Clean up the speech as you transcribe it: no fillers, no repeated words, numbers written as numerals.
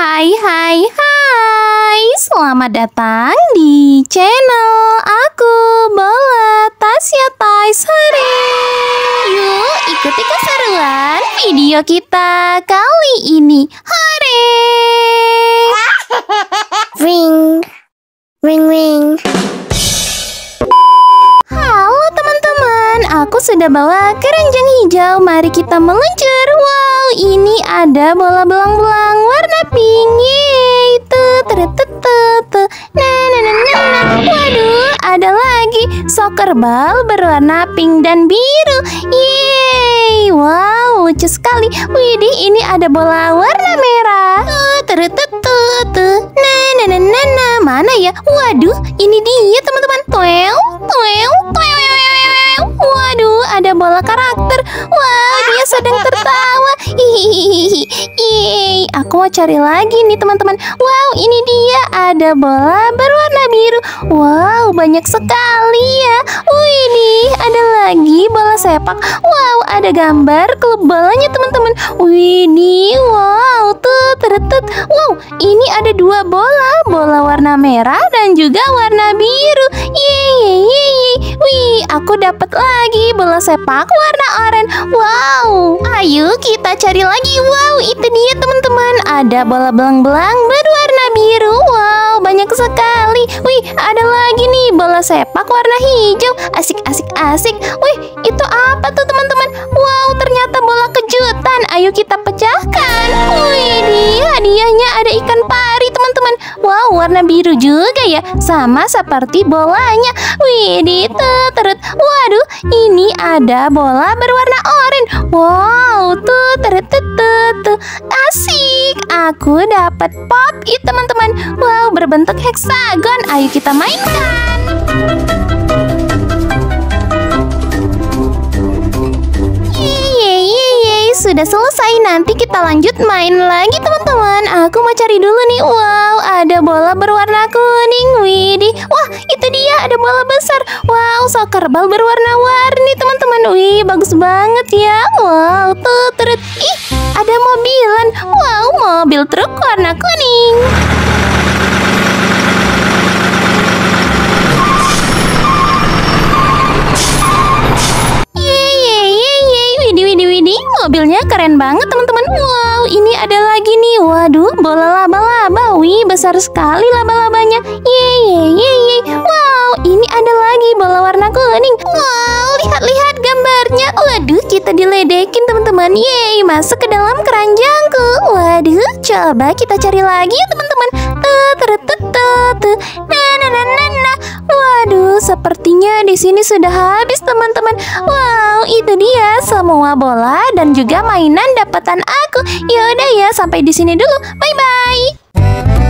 Hai, selamat datang di channel aku, Bola Tasya Toys. Hari yuk ikuti keseruan video kita kali ini. Hari ring ring ring. Halo teman-teman, aku sudah bawa keranjang hijau. Mari kita meluncur. Wow, ini ada bola belang-belang warna pink. Yeay, waduh, ada lagi soccer ball berwarna pink dan biru. Yeay, wow, lucu sekali. Widih, ini ada bola warna merah. Mana ya? Waduh, ini dia teman-teman. Waduh, ada bola karakter. Wow, dia sedang tertawa. Hihihi. Aku mau cari lagi nih teman-teman. Wow, ini dia, ada bola berwarna biru. Wow, banyak sekali ya. Wih, nih ada lagi bola sepak. Wow, ada gambar klub bolanya teman-teman. Wih, nih wow, wow, ini ada dua bola, bola warna merah dan juga warna biru. Wih, aku dapat lagi bola sepak warna oranye. Wow, ayo kita cari lagi. Wow, itu dia teman-teman, ada bola belang-belang berwarna biru. Wow, banyak sekali. Wih, ada lagi nih bola sepak warna hijau. Asik. Wih, itu apa tuh teman-teman? Wow, ternyata bola kejutan. Ayo kita pecahkan. Wih, hadiahnya ada ikan pari teman-teman. Wow, warna biru juga ya, sama seperti bolanya. Wih, terus. Waduh, ini ada bola berwarna oranye. Wow, asik. Aku dapat Popit teman-teman. Wow, berbentuk heksagon. Ayo kita mainkan. Sudah selesai, nanti kita lanjut main lagi teman-teman. Aku mau cari dulu nih. Wow, ada bola berwarna kuning. Widih, wah itu dia, ada bola besar. Wow, soccer ball berwarna-warni teman-teman. Wih, bagus banget ya. Wow, terus. Ih, ada mobilan. Wow, mobil truk warna kuning. Mobilnya keren banget teman-teman. Wow, ini ada lagi nih. Waduh, bola laba-laba. Wih, besar sekali laba-labanya. Wow, ini ada lagi bola warna kuning. Wow, lihat-lihat gambarnya. Waduh, kita diledekin teman-teman. Yeay, masuk ke dalam keranjangku. Waduh, coba kita cari lagi ya teman-teman. Waduh, sepertinya di sini sudah habis teman-teman. Wow, itu dia semua bola dan juga mainan dapatan aku. Yaudah ya, sampai di sini dulu. Bye bye.